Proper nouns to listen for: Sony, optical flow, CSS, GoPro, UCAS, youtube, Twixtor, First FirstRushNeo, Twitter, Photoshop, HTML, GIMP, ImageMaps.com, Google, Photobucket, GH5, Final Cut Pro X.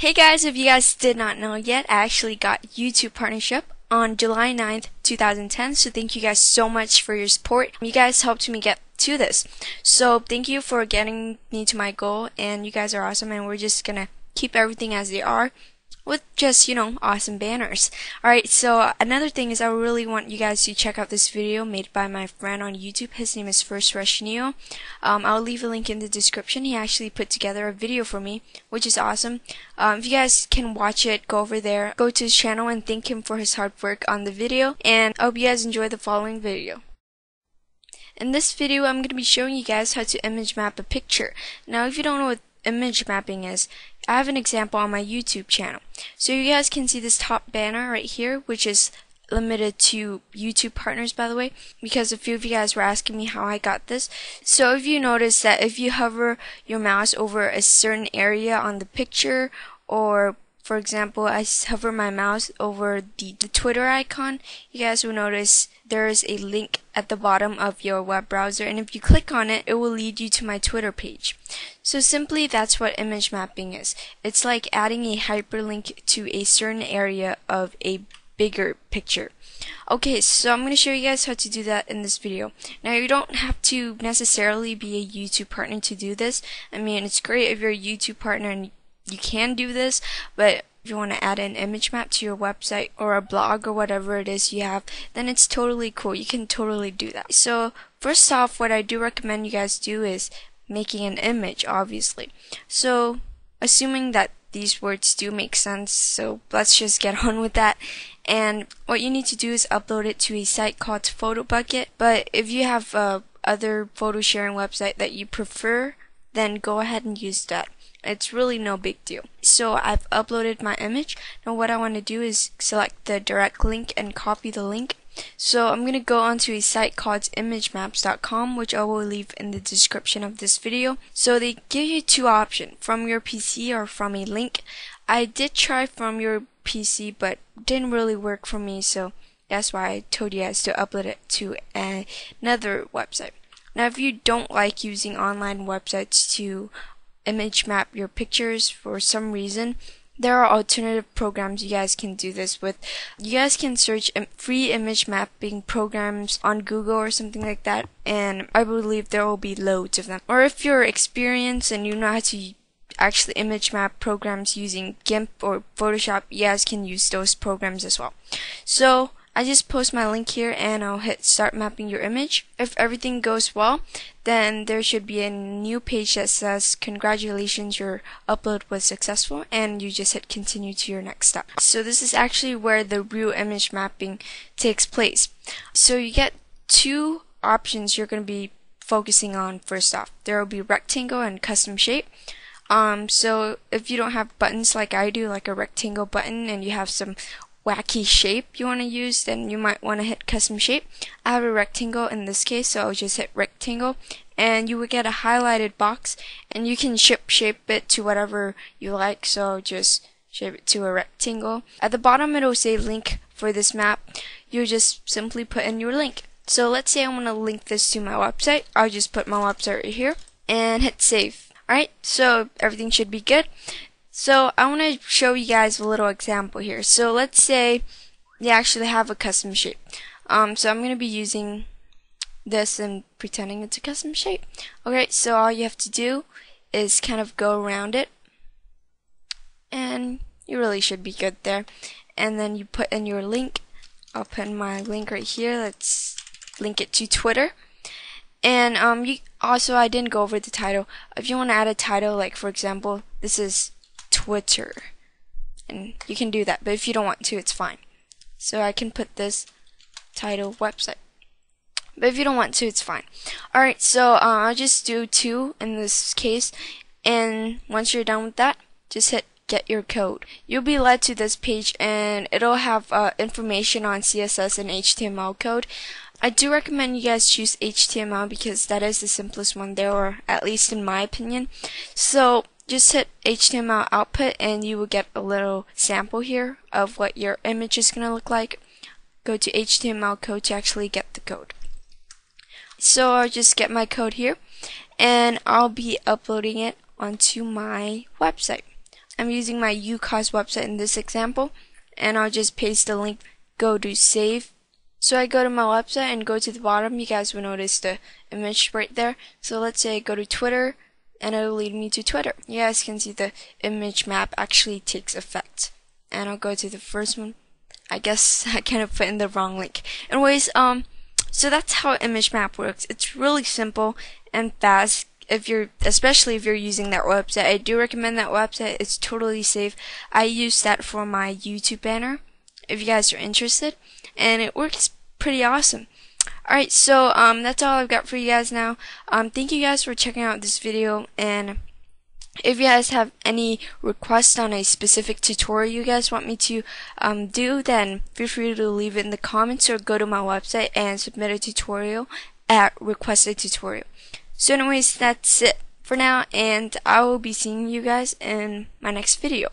Hey guys, if you guys did not know yet, I actually got YouTube partnership on July 9th, 2010, so thank you guys so much for your support. You guys helped me get to this, so thank you for getting me to my goal, and you guys are awesome, and we're just gonna keep everything as they are with just, you know, awesome banners. Alright, so another thing is I really want you guys to check out this video made by my friend on YouTube. His name is First FirstRushNeo. I'll leave a link in the description. He actually put together a video for me, which is awesome. If you guys can watch it, go over there, go to his channel and thank him for his hard work on the video, and I hope you guys enjoy the following video. In this video, I'm going to be showing you guys how to image map a picture. Now, if you don't know what image mapping is, I have an example on my YouTube channel. So you guys can see this top banner right here, which is limited to YouTube partners, by the way, because a few of you guys were asking me how I got this. So if you notice that if you hover your mouse over a certain area on the picture, or for example, I hover my mouse over the Twitter icon, you guys will notice there is a link at the bottom of your web browser, and if you click on it, it will lead you to my Twitter page. So simply, that's what image mapping is. It's like adding a hyperlink to a certain area of a bigger picture. Okay, so I'm going to show you guys how to do that in this video. Now, you don't have to necessarily be a YouTube partner to do this. I mean, it's great if you're a YouTube partner and you can do this, but if you want to add an image map to your website or a blog or whatever it is you have, then it's totally cool. You can totally do that. So first off, what I do recommend you guys do is making an image, obviously. So assuming that these words do make sense, so let's just get on with that. And what you need to do is upload it to a site called Photobucket. But if you have other photo sharing website that you prefer, then go ahead and use that. It's really no big deal. So I've uploaded my image. Now what I want to do is select the direct link and copy the link. So I'm going to go onto a site called ImageMaps.com, which I will leave in the description of this video. So they give you two options, from your PC or from a link. I did try from your PC, but didn't really work for me, so that's why I told you guys to upload it to another website. Now if you don't like using online websites to image map your pictures for some reason, there are alternative programs you guys can do this with. You guys can search free image mapping programs on Google or something like that, and I believe there will be loads of them. Or if you're experienced and you know how to actually image map programs using GIMP or Photoshop, you guys can use those programs as well. So I just post my link here and I'll hit start mapping your image. If everything goes well, then there should be a new page that says congratulations, your upload was successful, and you just hit continue to your next step. So this is actually where the real image mapping takes place. So you get two options you're going to be focusing on first off. There will be rectangle and custom shape. So if you don't have buttons like I do, like a rectangle button, and you have some wacky shape you want to use, then you might want to hit custom shape. I have a rectangle in this case, so I'll just hit rectangle, and you will get a highlighted box, and you can shape it to whatever you like, so just shape it to a rectangle. At the bottom it will say link for this map. You just simply put in your link. So let's say I want to link this to my website. I'll just put my website right here and hit save. Alright, so everything should be good. So I want to show you guys a little example here. So let's say you actually have a custom shape. So I'm going to be using this and pretending it's a custom shape. Okay, so all you have to do is kind of go around it, and you really should be good there. And then you put in your link. I'll put in my link right here. Let's link it to Twitter. And also, I didn't go over the title. If you want to add a title, like for example, this is Twitter, and you can do that, but if you don't want to, it's fine. So I can put this title website, but if you don't want to, it's fine. Alright, so I'll just do 2 in this case, and once you're done with that, just hit get your code. You'll be led to this page, and it'll have information on CSS and HTML code. I do recommend you guys choose HTML because that is the simplest one there, or at least in my opinion. So just hit HTML output, and you will get a little sample here of what your image is going to look like. Go to HTML code to actually get the code. So I'll just get my code here, and I'll be uploading it onto my website. I'm using my UCAS website in this example, and I'll just paste the link, go to save. So I go to my website and go to the bottom. You guys will notice the image right there. So let's say I go to Twitter, and it'll lead me to Twitter. You guys can see the image map actually takes effect. And I'll go to the first one. I guess I kind of put in the wrong link. Anyways, so that's how image map works. It's really simple and fast. Especially if you're using that website, I do recommend that website. It's totally safe. I use that for my YouTube banner, if you guys are interested, and it works pretty awesome. Alright, so that's all I've got for you guys now. Thank you guys for checking out this video, and if you guys have any requests on a specific tutorial you guys want me to do, then feel free to leave it in the comments or go to my website and submit a tutorial at request a tutorial. So anyways, that's it for now, and I will be seeing you guys in my next video.